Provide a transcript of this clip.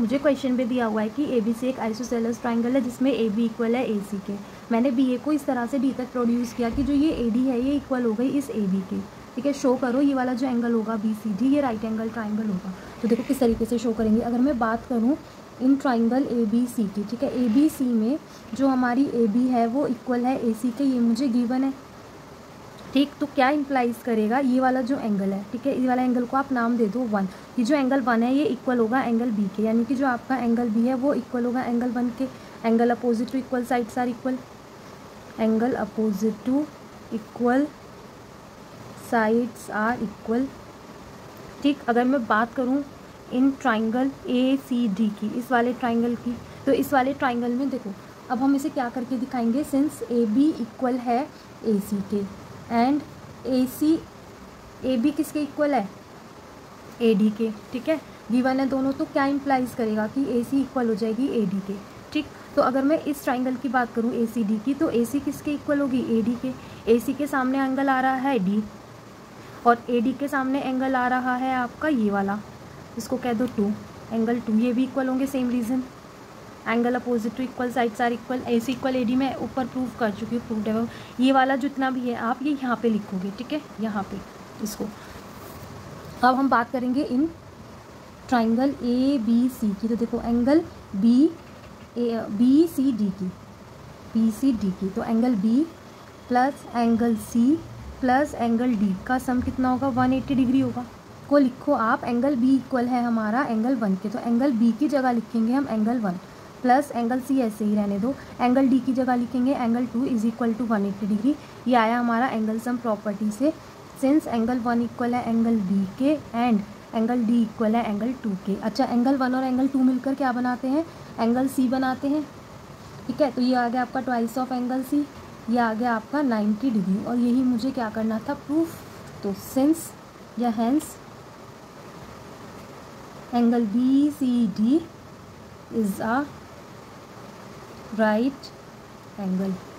मुझे क्वेश्चन में दिया हुआ है कि एबीसी एक आइसोसेल्स ट्राइंगल है जिसमें एबी इक्वल है एसी के। मैंने बीए को इस तरह से डी तक प्रोड्यूस किया कि जो ये एडी है ये इक्वल हो गई इस एबी के। ठीक है, शो करो ये वाला जो एंगल होगा बीसीडी ये राइट एंगल ट्राइंगल होगा। तो देखो किस तरीके से शो करेंगे। अगर मैं बात करूँ इन ट्राइंगल एबीसी की, ठीक है, एबीसी में जो हमारी एबी है वो इक्वल है एसी के, ये मुझे गिवन है। ठीक, तो क्या इंप्लाइज करेगा ये वाला जो एंगल है, ठीक है, ये वाला एंगल को आप नाम दे दो 1। ये जो एंगल 1 है ये इक्वल होगा एंगल बी के, यानी कि जो आपका एंगल बी है वो इक्वल होगा एंगल 1 के। Angle opposite to equal sides are equal, angle opposite to equal sides are equal. ठीक, अगर मैं बात करूँ in triangle A C D की, इस वाले ट्राइंगल की, तो इस वाले ट्राइंगल में देखो अब हम इसे क्या करके दिखाएंगे। सिंस ए बी इक्वल है ए सी के एंड ए बी किसके इक्वल है ए डी के, ठीक है, गिवन है दोनों, तो क्या इंप्लाइज करेगा कि ए सी इक्वल हो जाएगी ए डी के। ठीक, तो अगर मैं इस ट्राइंगल की बात करूँ ए सी डी की, तो ए सी किसके इक्वल होगी ए डी के। ए सी के सामने एंगल आ रहा है डी और ए डी के सामने एंगल आ रहा है आपका ये वाला, इसको कह दो 2, एंगल 2, ये भी इक्वल होंगे same reason. Angle opposite to equal sides are equal, A C equal A D मैं ऊपर प्रूव कर चुकी हूँ, प्रूव डेव। ये वाला जितना भी है आप ये यहाँ पे लिखोगे, ठीक है, यहाँ पे इसको। अब हम बात करेंगे इन ट्राइंगल ए बी सी की, तो देखो एंगल बी सी डी की, तो angle B plus angle C plus angle D का सम कितना होगा 180 डिग्री होगा। को लिखो आप एंगल बी इक्वल है हमारा एंगल 1 के, तो एंगल बी की जगह लिखेंगे हम एंगल 1 प्लस एंगल सी, ऐसे ही रहने दो। एंगल डी की जगह लिखेंगे angle 2 is equal to 180 degree. ये आया हमारा एंगल सम प्रॉपर्टी से। सिंस एंगल 1 इक्वल है एंगल बी के एंड एंगल डी इक्वल है एंगल 2 के। अच्छा, एंगल 1 और एंगल 2 मिलकर क्या बनाते हैं एंगल सी बनाते हैं, ठीक है, तो ये आ गया आपका ट्वाइस ऑफ एंगल सी, ये आ गया आपका 90 डिग्री और यही मुझे क्या करना था प्रूफ। तो सिंस या hence angle B C D is a right angle.